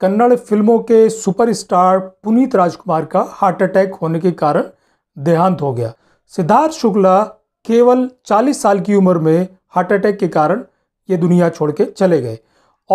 कन्नड़ फिल्मों के सुपरस्टार पुनीत राजकुमार का हार्ट अटैक होने के कारण देहांत हो गया। सिद्धार्थ शुक्ला केवल 40 साल की उम्र में हार्ट अटैक के कारण ये दुनिया छोड़ के चले गए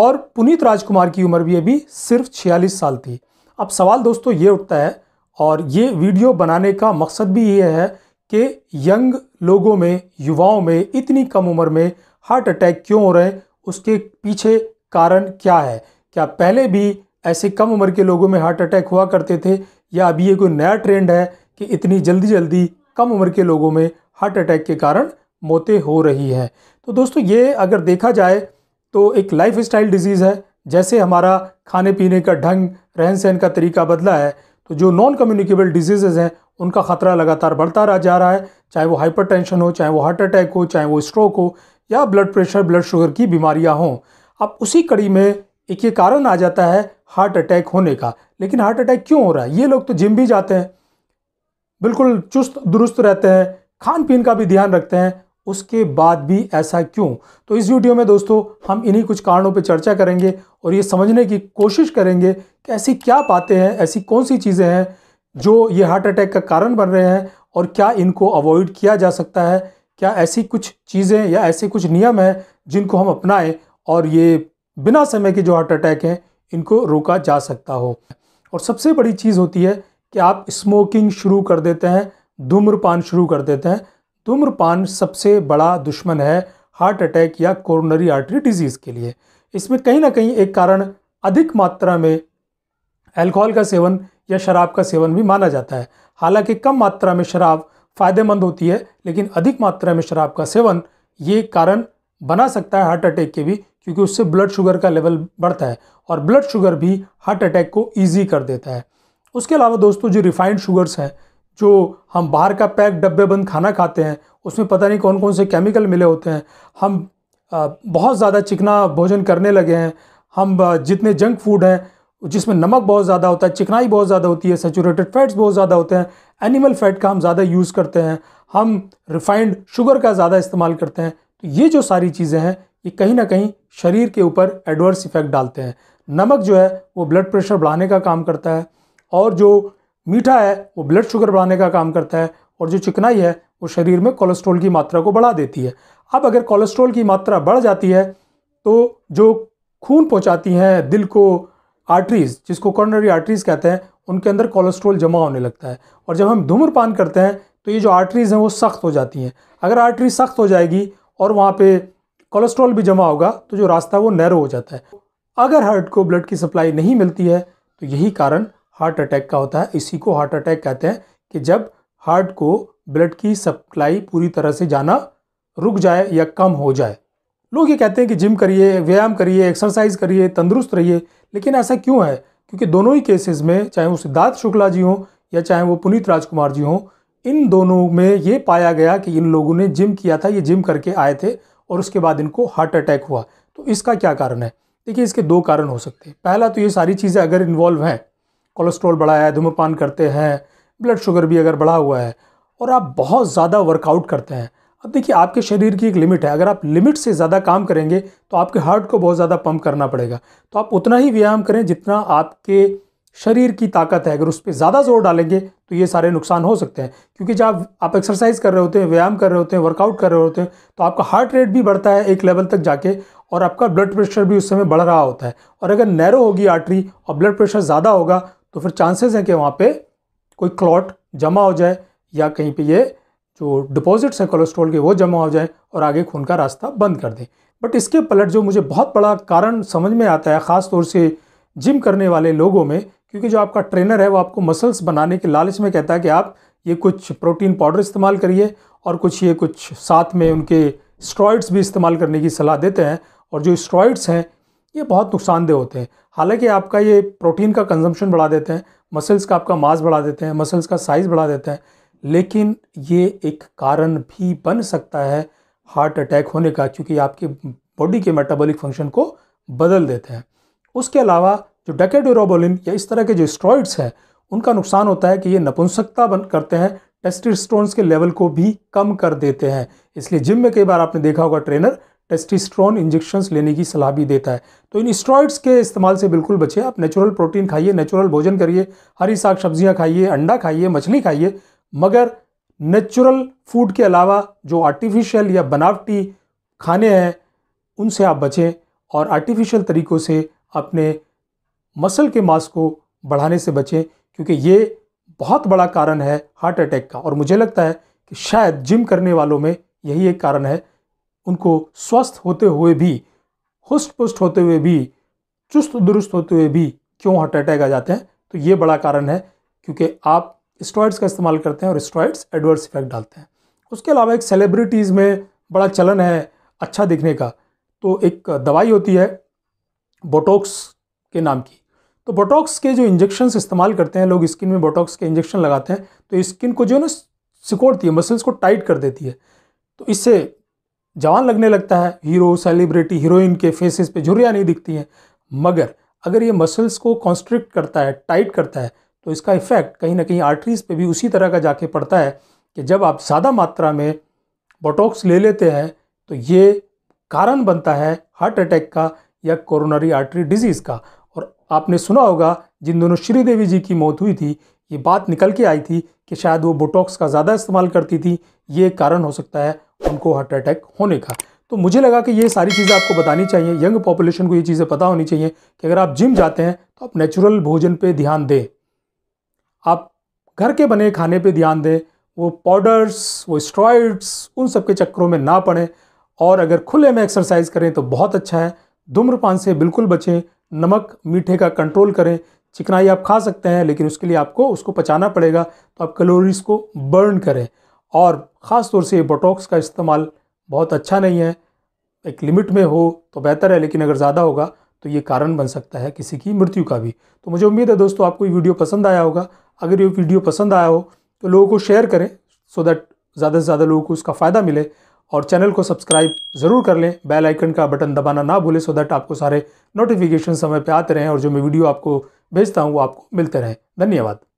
और पुनीत राजकुमार की उम्र भी अभी सिर्फ 46 साल थी। अब सवाल दोस्तों ये उठता है, और ये वीडियो बनाने का मकसद भी ये है कि यंग लोगों में, युवाओं में इतनी कम उम्र में हार्ट अटैक क्यों हो रहे हैं, उसके पीछे कारण क्या है। क्या पहले भी ऐसे कम उम्र के लोगों में हार्ट अटैक हुआ करते थे, या अभी ये कोई नया ट्रेंड है कि इतनी जल्दी जल्दी कम उम्र के लोगों में हार्ट अटैक के कारण मौतें हो रही हैं। तो दोस्तों ये अगर देखा जाए तो एक लाइफस्टाइल डिजीज़ है। जैसे हमारा खाने पीने का ढंग, रहन सहन का तरीका बदला है, तो जो नॉन कम्युनिकेबल डिजीज़ हैं उनका ख़तरा लगातार बढ़ता जा रहा है। चाहे वो हाइपरटेंशन हो, चाहे वो हार्ट अटैक हो, चाहे वो स्ट्रोक हो, या ब्लड प्रेशर, ब्लड शुगर की बीमारियां हों। अब उसी कड़ी में एक ये कारण आ जाता है हार्ट अटैक होने का। लेकिन हार्ट अटैक क्यों हो रहा है? ये लोग तो जिम भी जाते हैं, बिल्कुल चुस्त दुरुस्त रहते हैं, खान पीन का भी ध्यान रखते हैं, उसके बाद भी ऐसा क्यों? तो इस वीडियो में दोस्तों हम इन्हीं कुछ कारणों पे चर्चा करेंगे और ये समझने की कोशिश करेंगे कि ऐसी क्या बातें हैं, ऐसी कौन सी चीज़ें हैं जो ये हार्ट अटैक का कारण बन रहे हैं, और क्या इनको अवॉइड किया जा सकता है। क्या ऐसी कुछ चीज़ें या ऐसे कुछ नियम हैं जिनको हम अपनाएं और ये बिना समय के जो हार्ट अटैक हैं इनको रोका जा सकता हो। और सबसे बड़ी चीज़ होती है कि आप स्मोकिंग शुरू कर देते हैं, धूम्रपान शुरू कर देते हैं। धूम्रपान सबसे बड़ा दुश्मन है हार्ट अटैक या कोरोनरी आर्टरी डिजीज़ के लिए। इसमें कहीं ना कहीं एक कारण अधिक मात्रा में अल्कोहल का सेवन या शराब का सेवन भी माना जाता है। हालांकि कम मात्रा में शराब फ़ायदेमंद होती है, लेकिन अधिक मात्रा में शराब का सेवन ये कारण बना सकता है हार्ट अटैक के भी, क्योंकि उससे ब्लड शुगर का लेवल बढ़ता है और ब्लड शुगर भी हार्ट अटैक को ईजी कर देता है। उसके अलावा दोस्तों जो रिफाइंड शुगर्स हैं, जो हम बाहर का पैक डब्बे बंद खाना खाते हैं, उसमें पता नहीं कौन कौन से केमिकल मिले होते हैं। हम बहुत ज़्यादा चिकना भोजन करने लगे हैं। हम जितने जंक फूड हैं जिसमें नमक बहुत ज़्यादा होता है, चिकनाई बहुत ज़्यादा होती है, सैचुरेटेड फैट्स बहुत ज़्यादा होते हैं, एनिमल फैट का हम ज़्यादा यूज़ करते हैं, हम रिफाइंड शुगर का ज़्यादा इस्तेमाल करते हैं। तो ये जो सारी चीज़ें हैं ये कहीं ना कहीं शरीर के ऊपर एडवर्स इफेक्ट डालते हैं। नमक जो है वो ब्लड प्रेशर बढ़ाने का काम करता है, और जो मीठा है वो ब्लड शुगर बढ़ाने का काम करता है, और जो चिकनाई है वो शरीर में कोलेस्ट्रॉल की मात्रा को बढ़ा देती है। अब अगर कोलेस्ट्रॉल की मात्रा बढ़ जाती है तो जो खून पहुँचाती हैं दिल को आर्टरीज़, जिसको कोरोनरी आर्टरीज़ कहते हैं, उनके अंदर कोलेस्ट्रॉल जमा होने लगता है। और जब हम धूम्रपान करते हैं तो ये जो आर्टरीज़ हैं वो सख्त हो जाती हैं। अगर आर्टरी सख्त हो जाएगी और वहाँ पे कोलेस्ट्रॉल भी जमा होगा तो जो रास्ता वो नैरो हो जाता है। अगर हार्ट को ब्लड की सप्लाई नहीं मिलती है तो यही कारण हार्ट अटैक का होता है। इसी को हार्ट अटैक कहते हैं कि जब हार्ट को ब्लड की सप्लाई पूरी तरह से जाना रुक जाए या कम हो जाए। लोग ये कहते हैं कि जिम करिए, व्यायाम करिए, एक्सरसाइज करिए, तंदुरुस्त रहिए, लेकिन ऐसा क्यों है? क्योंकि दोनों ही केसेस में, चाहे वो सिद्धार्थ शुक्ला जी हों या चाहे वो पुनीत राजकुमार जी हों, इन दोनों में ये पाया गया कि इन लोगों ने जिम किया था, ये जिम करके आए थे और उसके बाद इनको हार्ट अटैक हुआ। तो इसका क्या कारण है? देखिए, इसके दो कारण हो सकते हैं। पहला तो ये सारी चीज़ें अगर इन्वॉल्व हैं, कोलेस्ट्रॉल बढ़ा है, धूम्रपान करते हैं, ब्लड शुगर भी अगर बढ़ा हुआ है, और आप बहुत ज़्यादा वर्कआउट करते हैं। अब देखिए, आपके शरीर की एक लिमिट है। अगर आप लिमिट से ज़्यादा काम करेंगे तो आपके हार्ट को बहुत ज़्यादा पंप करना पड़ेगा। तो आप उतना ही व्यायाम करें जितना आपके शरीर की ताकत है। अगर उस पर ज़्यादा जोर डालेंगे तो ये सारे नुकसान हो सकते हैं, क्योंकि जब आप एक्सरसाइज कर रहे होते हैं, व्यायाम कर रहे होते हैं, वर्कआउट कर रहे होते हैं, तो आपका हार्ट रेट भी बढ़ता है एक लेवल तक जाके, और आपका ब्लड प्रेशर भी उस समय बढ़ रहा होता है। और अगर नैरो होगी आर्टरी और ब्लड प्रेशर ज़्यादा होगा तो फिर चांसेस हैं कि वहाँ पर कोई क्लॉट जमा हो जाए, या कहीं पर ये जो डिपॉजिट्स हैं कोलेस्ट्रॉल के वो जमा हो जाए और आगे खून का रास्ता बंद कर दें। बट इसके पलट जो मुझे बहुत बड़ा कारण समझ में आता है ख़ास तौर से जिम करने वाले लोगों में, क्योंकि जो आपका ट्रेनर है वो आपको मसल्स बनाने के लालच में कहता है कि आप ये कुछ प्रोटीन पाउडर इस्तेमाल करिए, और कुछ साथ में उनके स्टेरॉइड्स भी इस्तेमाल करने की सलाह देते हैं। और जो स्टेरॉइड्स हैं ये बहुत नुकसानदेह होते हैं। हालांकि आपका ये प्रोटीन का कंजम्पशन बढ़ा देते हैं, मसल्स का आपका मास बढ़ा देते हैं, मसल्स का साइज़ बढ़ा देते हैं, लेकिन ये एक कारण भी बन सकता है हार्ट अटैक होने का, क्योंकि आपके बॉडी के मेटाबॉलिक फंक्शन को बदल देते हैं। उसके अलावा जो डेकेडोरोबोलिन या इस तरह के जो स्टेरॉइड्स हैं उनका नुकसान होता है कि ये नपुंसकता बन करते हैं, टेस्टोस्टेरोन के लेवल को भी कम कर देते हैं। इसलिए जिम में कई बार आपने देखा होगा ट्रेनर टेस्टोस्टेरोन इंजेक्शन्स लेने की सलाह भी देता है। तो इन स्टेरॉइड्स के इस्तेमाल से बिल्कुल बचें। आप नेचुरल प्रोटीन खाइए, नेचुरल भोजन करिए, हरी साग सब्जियां खाइए, अंडा खाइए, मछली खाइए, मगर नेचुरल फूड के अलावा जो आर्टिफिशियल या बनावटी खाने हैं उनसे आप बचें और आर्टिफिशियल तरीक़ों से अपने मसल के मास को बढ़ाने से बचें, क्योंकि ये बहुत बड़ा कारण है हार्ट अटैक का। और मुझे लगता है कि शायद जिम करने वालों में यही एक कारण है, उनको स्वस्थ होते हुए भी, हुष्ट पुष्ट होते हुए भी, चुस्त दुरुस्त होते हुए भी क्यों हार्ट अटैक आ जाते हैं। तो ये बड़ा कारण है क्योंकि आप स्टेरॉइड्स का इस्तेमाल करते हैं और स्टेरॉइड्स एडवर्स इफेक्ट डालते हैं। उसके अलावा एक सेलिब्रिटीज़ में बड़ा चलन है अच्छा दिखने का, तो एक दवाई होती है बोटॉक्स के नाम की। तो बोटॉक्स के जो इंजेक्शन्स इस्तेमाल करते हैं लोग, स्किन में बोटॉक्स के इंजेक्शन लगाते हैं तो स्किन को जो है ना सिकोड़ती है, मसल्स को टाइट कर देती है, तो इससे जवान लगने लगता है। हीरो, सेलिब्रिटी, हीरोइन के फेसेस पे झुर्रियाँ नहीं दिखती हैं, मगर अगर ये मसल्स को कॉन्स्ट्रिक्ट करता है, टाइट करता है, तो इसका इफ़ेक्ट कहीं ना कहीं आर्टरीज़ पे भी उसी तरह का जाके पड़ता है कि जब आप ज़्यादा मात्रा में बोटॉक्स ले लेते हैं तो ये कारण बनता है हार्ट अटैक का या कोरोनरी आर्टरी डिजीज़ का। और आपने सुना होगा जिन दोनों श्रीदेवी जी की मौत हुई थी, ये बात निकल के आई थी कि शायद वो बोटॉक्स का ज़्यादा इस्तेमाल करती थी, ये कारण हो सकता है उनको हार्ट अटैक होने का। तो मुझे लगा कि ये सारी चीज़ें आपको बतानी चाहिए, यंग पॉपुलेशन को ये चीज़ें पता होनी चाहिए कि अगर आप जिम जाते हैं तो आप नेचुरल भोजन पे ध्यान दें, आप घर के बने खाने पे ध्यान दें, वो पाउडर्स, वो स्टेरॉइड्स, उन सब के चक्करों में ना पड़ें। और अगर खुले में एक्सरसाइज करें तो बहुत अच्छा है। धूम्रपान से बिल्कुल बचें, नमक मीठे का कंट्रोल करें। चिकनाई आप खा सकते हैं लेकिन उसके लिए आपको उसको पचाना पड़ेगा, तो आप कैलोरीज़ को बर्न करें। और ख़ास तौर से बोटॉक्स का इस्तेमाल बहुत अच्छा नहीं है, एक लिमिट में हो तो बेहतर है, लेकिन अगर ज़्यादा होगा तो ये कारण बन सकता है किसी की मृत्यु का भी। तो मुझे उम्मीद है दोस्तों आपको ये वीडियो पसंद आया होगा। अगर ये वीडियो पसंद आया हो तो लोगों को शेयर करें सो दैट ज़्यादा से ज़्यादा लोगों को उसका फ़ायदा मिले, और चैनल को सब्सक्राइब ज़रूर कर लें, बेल आइकन का बटन दबाना ना भूलें सो दैट आपको सारे नोटिफिकेशन समय पर आते रहें और जो मैं वीडियो आपको भेजता हूँ वो आपको मिलते रहें। धन्यवाद।